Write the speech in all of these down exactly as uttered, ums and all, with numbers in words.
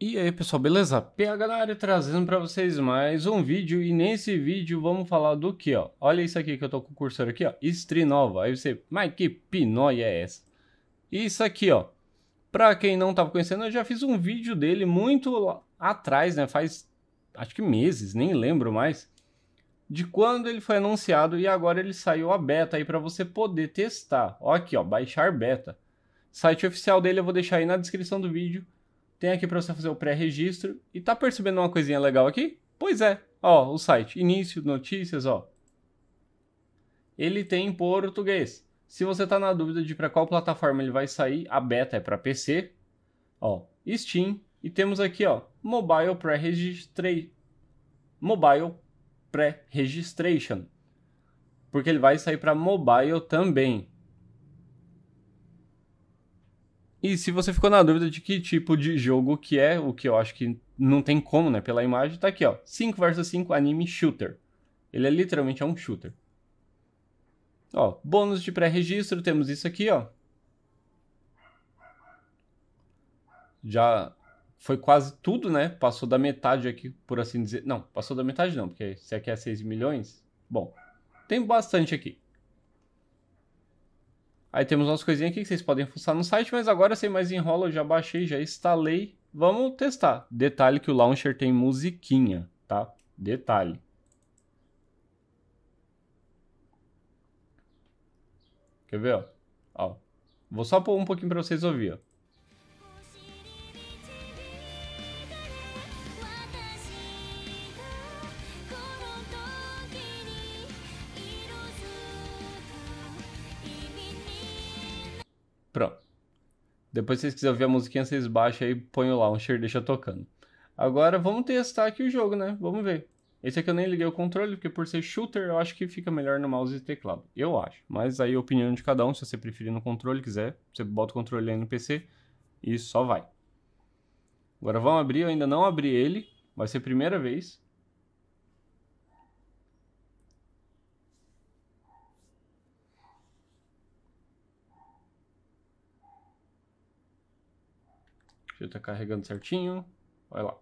E aí pessoal, beleza? P H na área trazendo para vocês mais um vídeo, e nesse vídeo vamos falar do que, ó, olha isso aqui que eu tô com o cursor aqui, ó, Strinova. Aí você, mas que pinóia é essa? Isso aqui, ó, para quem não tava conhecendo, eu já fiz um vídeo dele muito atrás, né, faz acho que meses, nem lembro mais, de quando ele foi anunciado, e agora ele saiu a beta aí para você poder testar. Ó aqui, ó, baixar beta. Site oficial dele eu vou deixar aí na descrição do vídeo. Tem aqui para você fazer o pré-registro. E tá percebendo uma coisinha legal aqui? Pois é, ó, o site, início, notícias, ó. Ele tem em português. Se você tá na dúvida de para qual plataforma ele vai sair, a beta é para P C, ó, Steam, e temos aqui, ó, Mobile Pre-Registration. Mobile Pre-Registration. Porque ele vai sair para mobile também. E se você ficou na dúvida de que tipo de jogo que é, o que eu acho que não tem como, né, pela imagem, tá aqui, ó, cinco versus cinco anime shooter. Ele é literalmente é um shooter. Ó, bônus de pré-registro, temos isso aqui, ó. Já foi quase tudo, né, passou da metade aqui, por assim dizer. Não, passou da metade não, porque se aqui é seis milhões, bom, tem bastante aqui. Aí temos umas coisinhas aqui que vocês podem fuçar no site, mas agora sem mais enrola, eu já baixei, já instalei. Vamos testar. Detalhe que o launcher tem musiquinha, tá? Detalhe. Quer ver, ó? Ó. Vou só pôr um pouquinho pra vocês ouvirem, ó. Pronto. Depois, se vocês quiserem ouvir a musiquinha, vocês baixam aí, põem o launcher e deixa tocando. Agora vamos testar aqui o jogo, né? Vamos ver. Esse aqui eu nem liguei o controle, porque por ser shooter, eu acho que fica melhor no mouse e teclado. Eu acho. Mas aí a opinião de cada um, se você preferir no controle, quiser, você bota o controle aí no P C e só vai. Agora vamos abrir, eu ainda não abri ele. Vai ser a primeira vez. Deixa eu tá carregando certinho. Vai lá.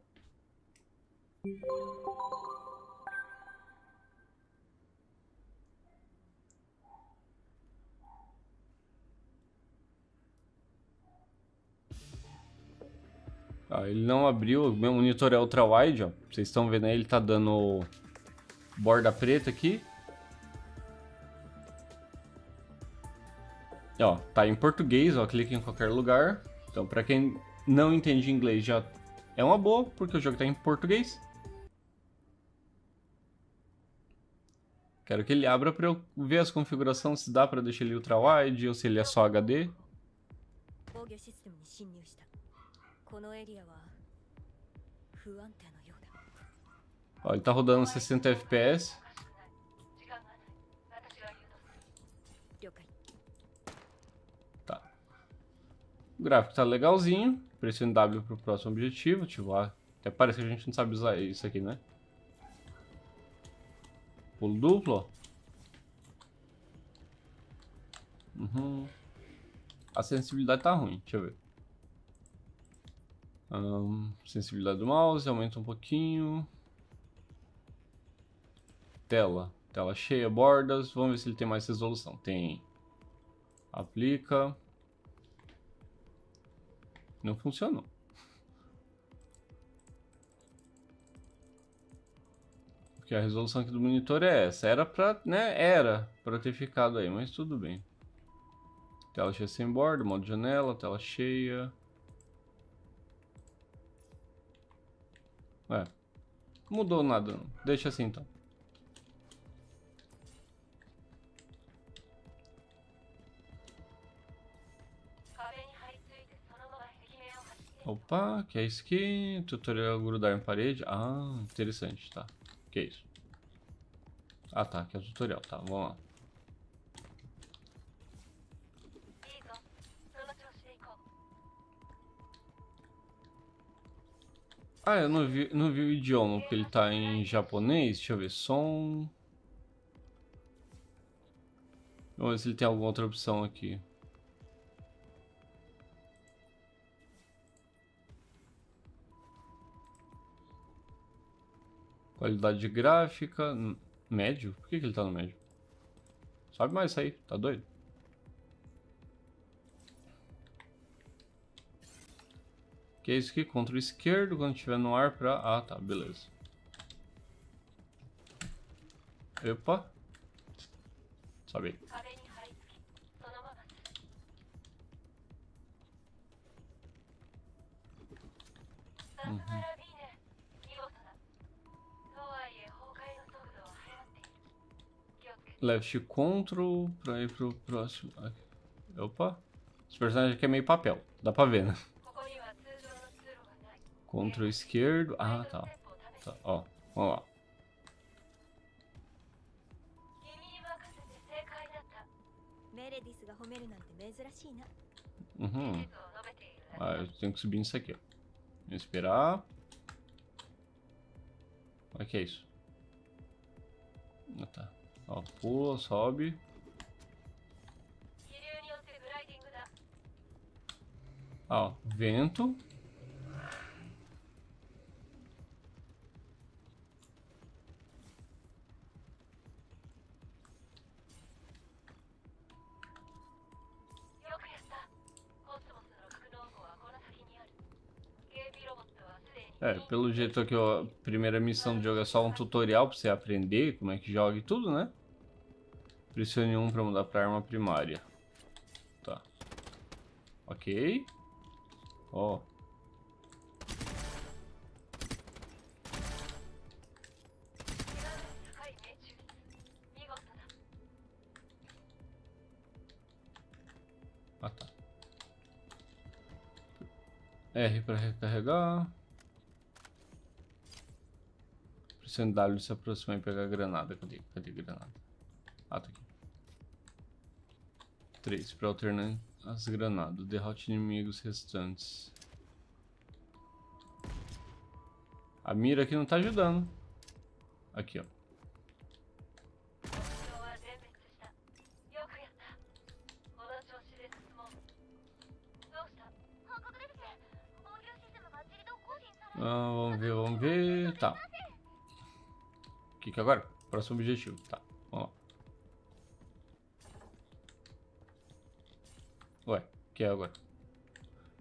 Ah, ele não abriu. Meu monitor é ultra-wide, ó. Vocês estão vendo aí, ele tá dando borda preta aqui. Ó, tá em português, ó. Clica em qualquer lugar. Então, pra quem não entendi inglês, já é uma boa, porque o jogo está em português. Quero que ele abra para eu ver as configurações, se dá para deixar ele ultra-wide ou se ele é só H D. Ó, ele está rodando sessenta F P S. Tá. O gráfico está legalzinho. Pressione W para o próximo objetivo, ativar. Até parece que a gente não sabe usar isso aqui, né? Pulo duplo, ó. Uhum. A sensibilidade tá ruim, deixa eu ver. Um, sensibilidade do mouse, aumenta um pouquinho. Tela, tela cheia, bordas. Vamos ver se ele tem mais resolução. Tem. Aplica. Não funcionou. Porque a resolução aqui do monitor é essa. Era pra, né? Era pra ter ficado aí, mas tudo bem. Tela cheia sem borda, modo janela, tela cheia. Ué, mudou nada não. Deixa assim então. Opa, que é isso aqui? Tutorial grudar em parede. Ah, interessante, tá. Que é isso? Ah, tá, que é o tutorial, tá, vamos lá. Ah, eu não vi, não vi o idioma, porque ele tá em japonês. Deixa eu ver, som. Vamos ver se ele tem alguma outra opção aqui. Qualidade gráfica... Médio? Por que que ele tá no médio? Sabe mais isso aí, tá doido? Que é isso aqui? Controle esquerdo quando estiver no ar pra... Ah, tá, beleza. Opa. Sabe. Uhum. Left control pra ir pro próximo. Opa. Esse personagem aqui é meio papel, dá pra ver, né? Control esquerdo. Ah, tá, tá. Ó, vamos lá. Uhum. Ah, eu tenho que subir nisso aqui, ó. Vamos esperar. O que é isso? Ah, tá. Ó, pula, sobe. Ó, vento. É, pelo jeito que a primeira missão do jogo é só um tutorial pra você aprender como é que joga e tudo, né? Pressione um pra mudar pra arma primária. Tá. Ok. Ó. Ah, tá. R pra recarregar. Pressione W, se aproximar e pegar a granada. Cadê? Cadê a granada? Ah, tá aqui. três para alternar as granadas. Derrote inimigos restantes. A mira aqui não tá ajudando. Aqui, ó. Ah, vamos ver, vamos ver. Tá. O que, que agora? Próximo objetivo. Tá, vamos lá. Ué, o que é agora?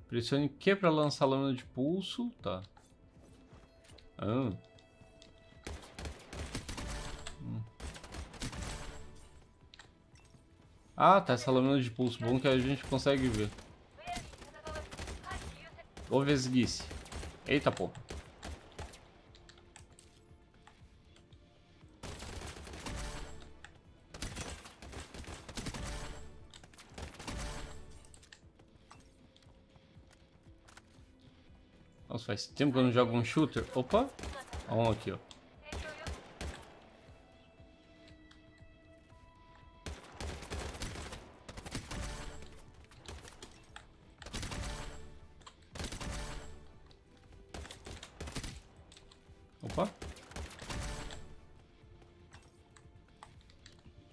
Pressione Q para lançar a lâmina de pulso. Tá. Ah. Hum. Ah, tá. Essa lâmina de pulso. Bom que a gente consegue ver. Ô, vesguice. Eita, porra. Faz tempo que eu não jogo um shooter. Opa! Olha um aqui, ó. Opa!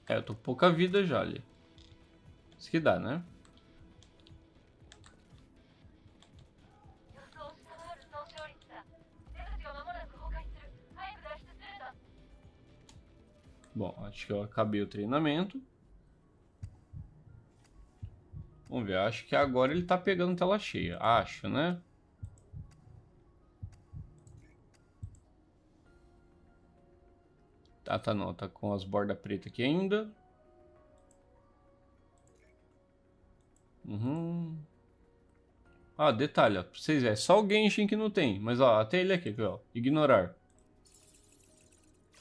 É, eu tô com pouca vida já ali. Isso que dá, né? Bom, acho que eu acabei o treinamento. Vamos ver, acho que agora ele tá pegando tela cheia. Acho, né? Tá, tá não, tá com as bordas pretas aqui ainda. Uhum. Ah, detalhe, ó, pra vocês verem, é só o Genshin que não tem. Mas ó, até ele aqui, ó, ignorar.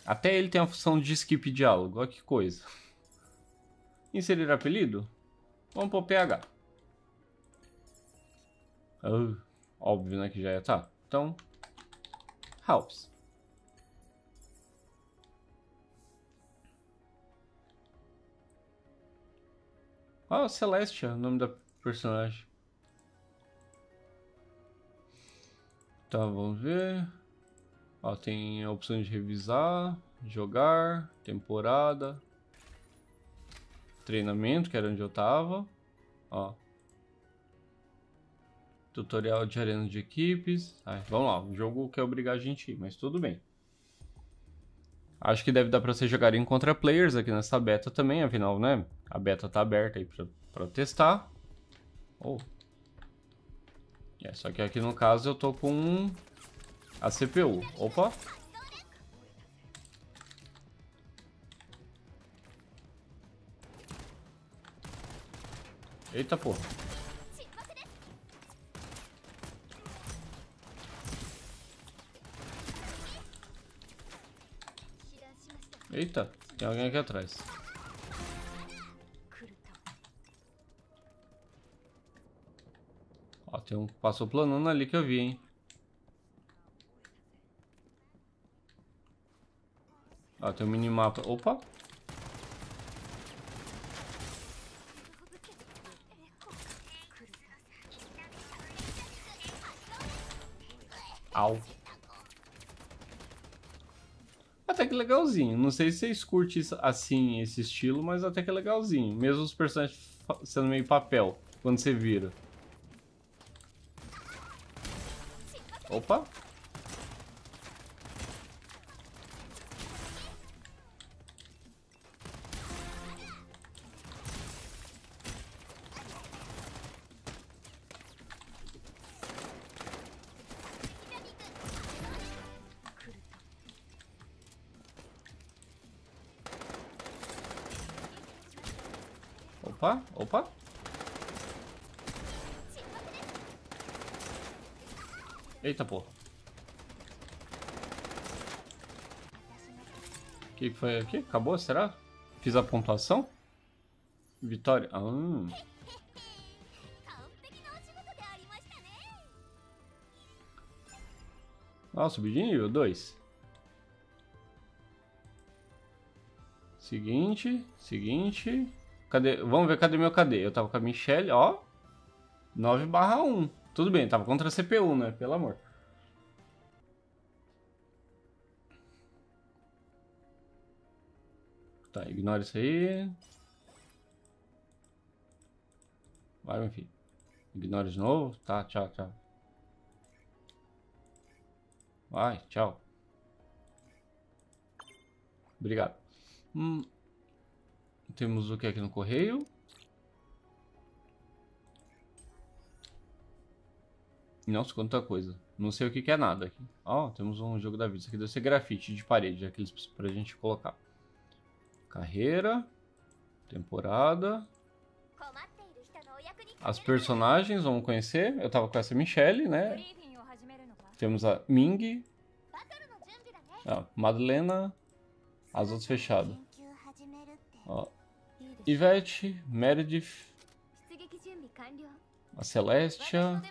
Até ele tem a função de skip diálogo, olha que coisa. Inserir apelido? Vamos pôr P H. Oh, óbvio, né, que já ia tá. Então, House. Ah, Celestia, o nome da personagem. Tá, vamos ver... Ó, tem a opção de revisar, jogar, temporada, treinamento, que era onde eu tava, ó, tutorial de arena de equipes. Ai, vamos lá, o jogo quer obrigar a gente a ir, mas tudo bem. Acho que deve dar pra vocês jogarem contra players aqui nessa beta também, afinal, né? A beta tá aberta aí pra, pra testar. Oh. É, só que aqui no caso eu tô com a C P U. Opa! Eita porra! Eita, tem alguém aqui atrás. Ó, tem um que passou planando ali que eu vi, hein. Ó, tem um minimapa. Opa! Au! Até que legalzinho, não sei se vocês curtem assim esse estilo, mas até que é legalzinho. Mesmo os personagens sendo meio papel, quando você vira. Opa! Opa, opa. Eita porra. O que foi aqui? Acabou, será? Fiz a pontuação? Vitória. Ah. Nossa, subi de nível dois. Seguinte, seguinte. Cadê? Vamos ver cadê meu K D. Eu tava com a Michelle, ó. nove barra um. Tudo bem, tava contra a C P U, né? Pelo amor. Tá, ignora isso aí. Vai, meu filho. Ignora de novo. Tá, tchau, tchau. Vai, tchau. Obrigado. Hum... Temos o que aqui no correio? Nossa, quanta coisa. Não sei o que que é nada aqui. Ó, oh, temos um jogo da vida. Isso aqui deve ser grafite de parede, aqueles pra gente colocar. Carreira. Temporada. As personagens, vamos conhecer. Eu tava com essa Michelle, né? Temos a Ming. Ah, Madalena. As outras fechadas. Ó. Yvette, Meredith, a Celestia,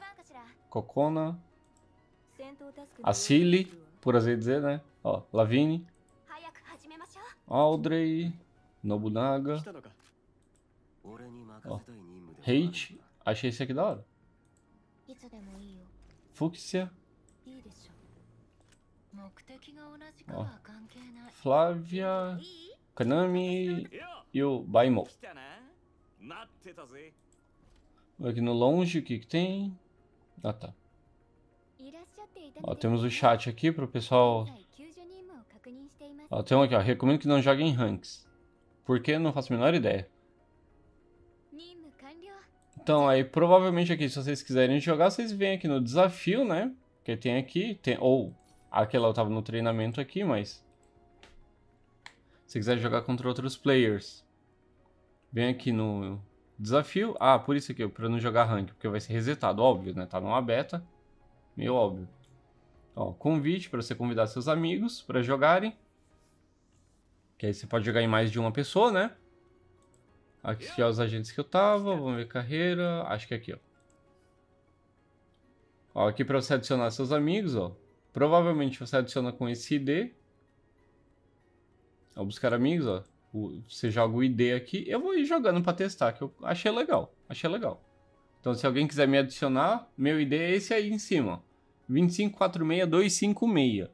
Cocona, Asili, por assim dizer, né? Ó, Lavine, Aldrey, Nobunaga, ó, Hate, achei esse aqui da hora, Fuxia, ó, Flávia, Kanami e o Bai Mo. Aqui no longe, o que que tem? Ah, tá. Ó, temos o chat aqui pro pessoal. Ó, tem um aqui, ó. Recomendo que não joguem ranks. Por quê? Não faço a menor ideia. Então, aí provavelmente aqui, se vocês quiserem jogar, vocês vêm aqui no desafio, né? Que tem aqui, tem... ou aquela eu tava no treinamento aqui, mas... se quiser jogar contra outros players, vem aqui no desafio. Ah, por isso aqui, pra não jogar rank, porque vai ser resetado, óbvio, né? Tá numa beta, meio óbvio. Ó, convite pra você convidar seus amigos pra jogarem. Que aí você pode jogar em mais de uma pessoa, né? Aqui já os agentes que eu tava, vamos ver carreira, acho que é aqui, ó. Ó, aqui pra você adicionar seus amigos, ó. Provavelmente você adiciona com esse I D. Ao buscar amigos, ó, você joga o I D aqui, eu vou ir jogando pra testar, que eu achei legal, achei legal. Então se alguém quiser me adicionar, meu I D é esse aí em cima, ó, dois cinco quatro seis dois cinco seis,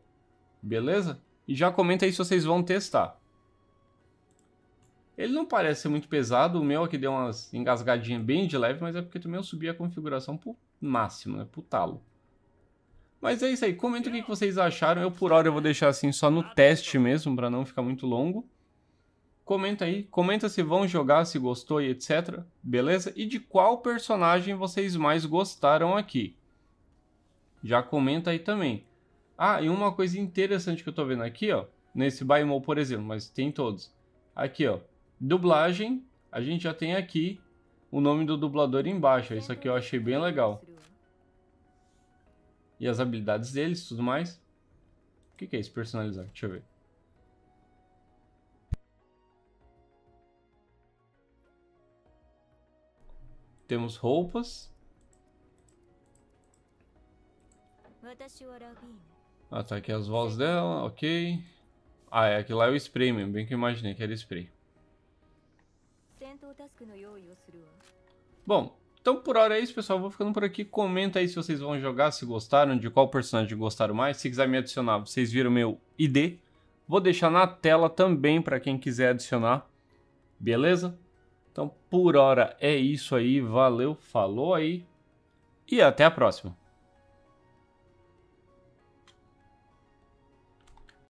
beleza? E já comenta aí se vocês vão testar. Ele não parece ser muito pesado, o meu aqui deu umas engasgadinhas bem de leve, mas é porque também eu subi a configuração pro máximo, né, pro talo. Mas é isso aí, comenta o que vocês acharam. Eu por hora eu vou deixar assim só no teste mesmo, pra não ficar muito longo. Comenta aí, comenta se vão jogar, se gostou e etcétera. Beleza? E de qual personagem vocês mais gostaram aqui? Já comenta aí também. Ah, e uma coisa interessante que eu tô vendo aqui, ó. Nesse Bai Mo, por exemplo, mas tem todos. Aqui, ó. Dublagem. A gente já tem aqui o nome do dublador embaixo. Isso aqui eu achei bem legal. E as habilidades deles e tudo mais. O que que é isso? Personalizar. Deixa eu ver. Temos roupas. Ah, tá aqui as vozes dela. Ok. Ah, é. Aqui lá é o spray mesmo. Bem que eu imaginei que era spray. Bom, então por hora é isso, pessoal. Eu vou ficando por aqui. Comenta aí se vocês vão jogar, se gostaram, de qual personagem gostaram mais. Se quiser me adicionar, vocês viram meu I D. Vou deixar na tela também para quem quiser adicionar. Beleza? Então por hora é isso aí. Valeu, falou aí. E até a próxima.